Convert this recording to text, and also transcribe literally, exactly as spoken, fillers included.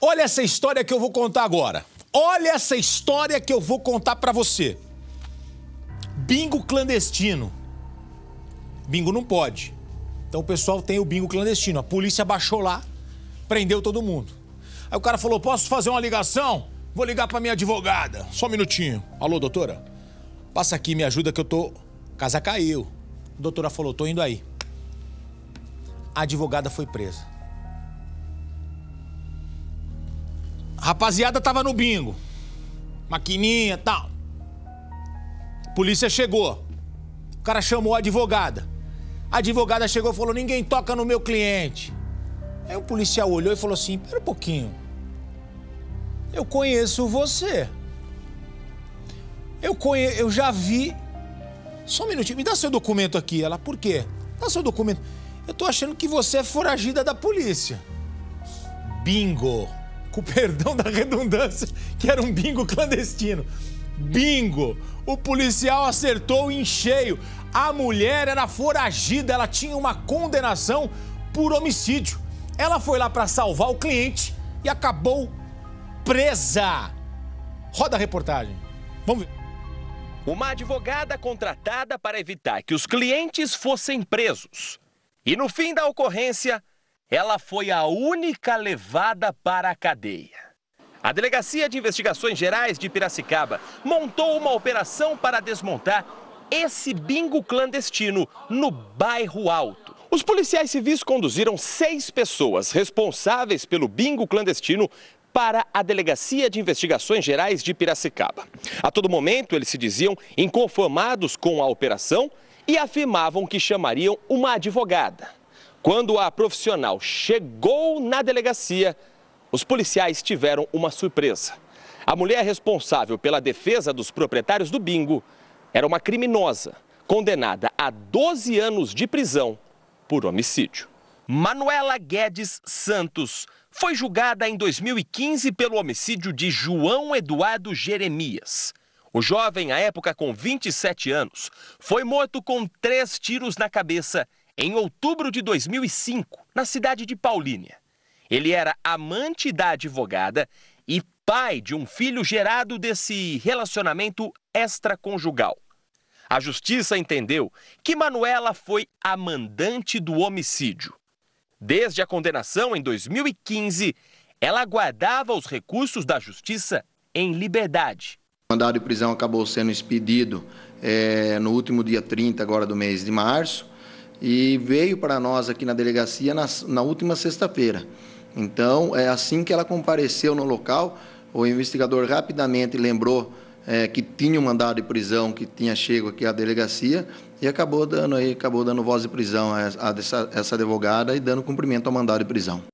Olha essa história que eu vou contar agora. Olha essa história que eu vou contar pra você. Bingo clandestino. Bingo não pode. Então o pessoal tem o bingo clandestino. A polícia baixou lá, prendeu todo mundo. Aí o cara falou, posso fazer uma ligação? Vou ligar pra minha advogada. Só um minutinho. Alô, doutora? Passa aqui, me ajuda que eu tô... Casa caiu. A doutora falou, tô indo aí. A advogada foi presa. A rapaziada tava no bingo. Maquininha e tal. A polícia chegou. O cara chamou a advogada. A advogada chegou e falou, ninguém toca no meu cliente. Aí o policial olhou e falou assim, pera um pouquinho. Eu conheço você. Eu conheço, eu já vi... Só um minutinho, me dá seu documento aqui. Ela, por quê? Dá seu documento. Eu tô achando que você é foragida da polícia. Bingo. Com perdão da redundância, que era um bingo clandestino. Bingo. O policial acertou em cheio. A mulher era foragida, ela tinha uma condenação por homicídio. Ela foi lá para salvar o cliente e acabou presa. Roda a reportagem. Vamos ver. Uma advogada contratada para evitar que os clientes fossem presos. E no fim da ocorrência, ela foi a única levada para a cadeia. A Delegacia de Investigações Gerais de Piracicaba montou uma operação para desmontar esse bingo clandestino no bairro Alto. Os policiais civis conduziram seis pessoas responsáveis pelo bingo clandestino para a Delegacia de Investigações Gerais de Piracicaba. A todo momento, eles se diziam inconformados com a operação e afirmavam que chamariam uma advogada. Quando a profissional chegou na delegacia, os policiais tiveram uma surpresa. A mulher responsável pela defesa dos proprietários do bingo era uma criminosa, condenada a doze anos de prisão por homicídio. Manuela Guedes Santos foi julgada em dois mil e quinze pelo homicídio de João Eduardo Jeremias. O jovem, à época com vinte e sete anos, foi morto com três tiros na cabeça em outubro de dois mil e cinco, na cidade de Paulínia. Ele era amante da advogada e pai de um filho gerado desse relacionamento extraconjugal. A justiça entendeu que Manuela foi a mandante do homicídio. Desde a condenação, em dois mil e quinze, ela aguardava os recursos da justiça em liberdade. O mandado de prisão acabou sendo expedido é, no último dia trinta agora do mês de março e veio para nós aqui na delegacia na, na última sexta-feira. Então, é assim que ela compareceu no local, o investigador rapidamente lembrou é, que tinha um mandado de prisão que tinha chego aqui à delegacia e acabou dando, aí, acabou dando voz de prisão a essa, essa advogada e dando cumprimento ao mandado de prisão.